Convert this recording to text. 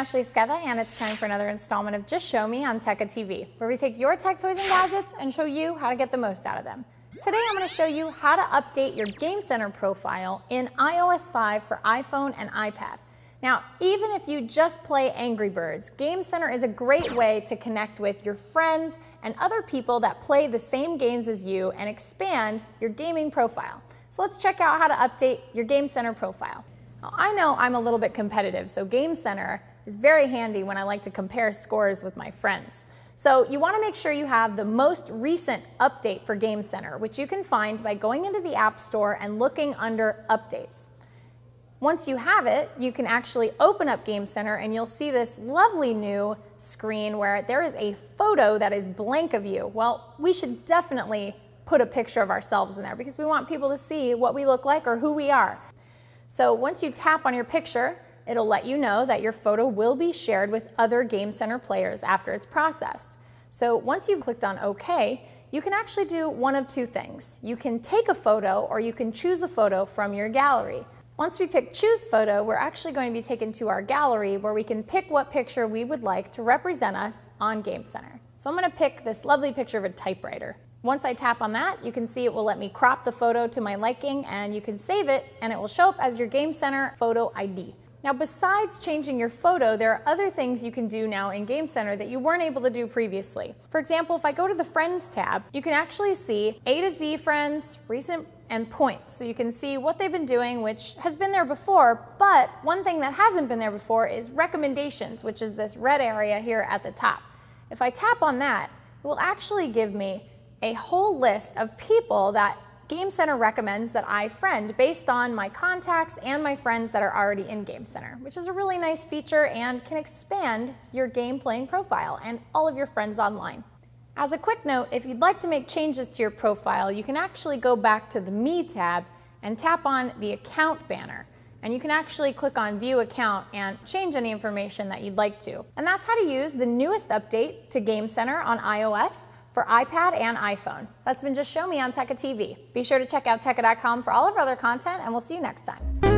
Ashley Sketha, and it's time for another installment of Just Show Me on TeccaTV, where we take your tech toys and gadgets and show you how to get the most out of them. Today I'm going to show you how to update your Game Center profile in iOS 5 for iPhone and iPad. Now, even if you just play Angry Birds, Game Center is a great way to connect with your friends and other people that play the same games as you and expand your gaming profile. So let's check out how to update your Game Center profile. Now, I know I'm a little bit competitive, so Game Center is very handy when I like to compare scores with my friends. So you want to make sure you have the most recent update for Game Center, which you can find by going into the App Store and looking under Updates. Once you have it, you can actually open up Game Center and you'll see this lovely new screen where there is a photo that is blank of you. Well, we should definitely put a picture of ourselves in there because we want people to see what we look like or who we are. So once you tap on your picture, it'll let you know that your photo will be shared with other Game Center players after it's processed. So once you've clicked on OK, you can actually do one of two things. You can take a photo or you can choose a photo from your gallery. Once we pick Choose Photo, we're actually going to be taken to our gallery where we can pick what picture we would like to represent us on Game Center. So I'm going to pick this lovely picture of a typewriter. Once I tap on that, you can see it will let me crop the photo to my liking, and you can save it and it will show up as your Game Center photo ID. Now, besides changing your photo, there are other things you can do now in Game Center that you weren't able to do previously. For example, if I go to the Friends tab, you can actually see A to Z friends, recent, and points. So you can see what they've been doing, which has been there before, but one thing that hasn't been there before is recommendations, which is this red area here at the top. If I tap on that, it will actually give me a whole list of people that Game Center recommends that I friend based on my contacts and my friends that are already in Game Center, which is a really nice feature and can expand your game playing profile and all of your friends online. As a quick note, if you'd like to make changes to your profile, you can actually go back to the Me tab and tap on the Account banner. And you can actually click on View Account and change any information that you'd like to. And that's how to use the newest update to Game Center on iOS for iPad and iPhone. That's been Just Show Me on TeccaTV. Be sure to check out Tecca.com for all of our other content, and we'll see you next time.